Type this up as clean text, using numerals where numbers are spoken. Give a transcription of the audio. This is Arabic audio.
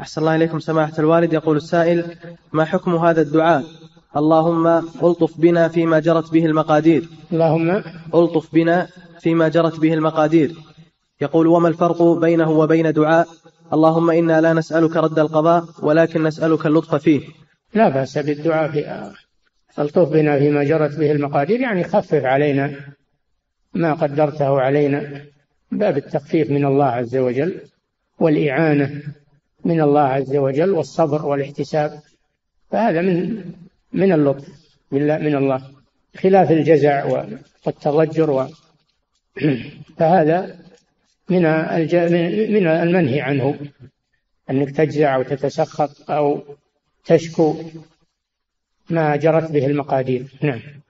أحسن الله إليكم سماحة الوالد. يقول السائل: ما حكم هذا الدعاء اللهم ألطف بنا فيما جرت به المقادير؟ اللهم ألطف بنا فيما جرت به المقادير. يقول: وما الفرق بينه وبين دعاء اللهم إنا لا نسألك رد القضاء ولكن نسألك اللطف فيه؟ لا بأس بالدعاء في ألطف بنا فيما جرت به المقادير، يعني خفف علينا ما قدرته علينا، باب التخفيف من الله عز وجل والإعانة من الله عز وجل والصبر والاحتساب، فهذا من اللطف من الله، خلاف الجزع والتضجر، فهذا من المنهي عنه، أنك تجزع أو تتسخط أو تشكو ما جرت به المقادير. نعم.